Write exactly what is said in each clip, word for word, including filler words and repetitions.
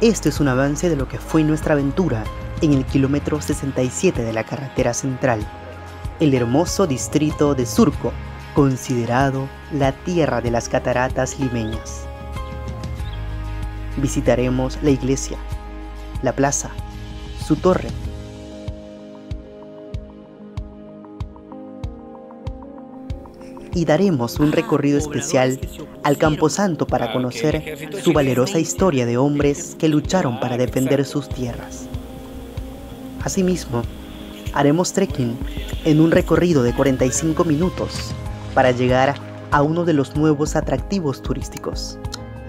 Esto es un avance de lo que fue nuestra aventura en el kilómetro sesenta y siete de la carretera central, el hermoso distrito de Surco, considerado la tierra de las cataratas limeñas. Visitaremos la iglesia, la plaza, su torre, y daremos un recorrido especial al Camposanto para conocer su valerosa historia de hombres que lucharon para defender sus tierras. Asimismo, haremos trekking en un recorrido de cuarenta y cinco minutos para llegar a uno de los nuevos atractivos turísticos,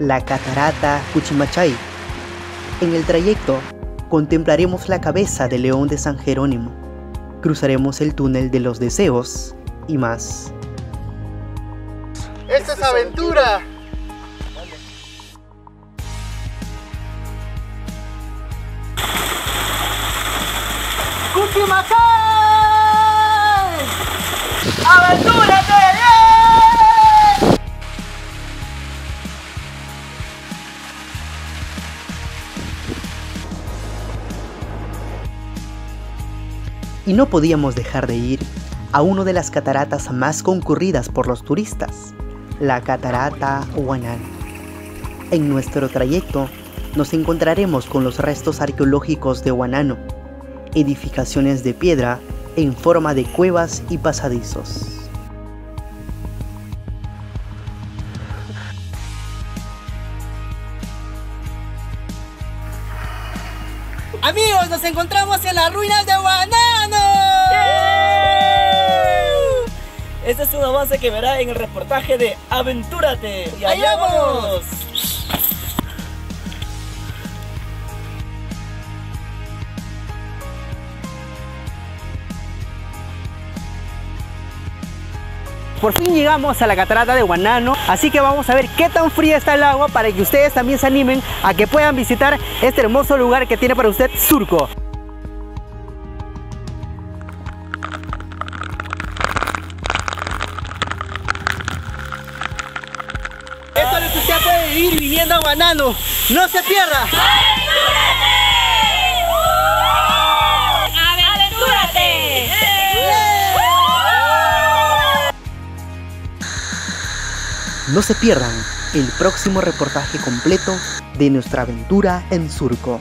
la Catarata Cuchimachay. En el trayecto, contemplaremos la cabeza del león de San Jerónimo, cruzaremos el túnel de los deseos y más. ¡Esto es aventura! ¡Cuchimacay! ¡Aventúrate! ¡Eh! Y no podíamos dejar de ir a una de las cataratas más concurridas por los turistas, la Catarata Huanano. En nuestro trayecto nos encontraremos con los restos arqueológicos de Huanano, edificaciones de piedra en forma de cuevas y pasadizos. Amigos, nos encontramos en las ruinas de Huanano. Este es un avance que verá en el reportaje de Aventúrate. ¡Y allá vamos! Por fin llegamos a la Catarata de Huanano, así que vamos a ver qué tan fría está el agua para que ustedes también se animen a que puedan visitar este hermoso lugar que tiene para usted Surco. Ir viniendo a Huanano, no se pierda. ¡Aventúrate! ¡Aventúrate! No se pierdan el próximo reportaje completo de nuestra aventura en Surco.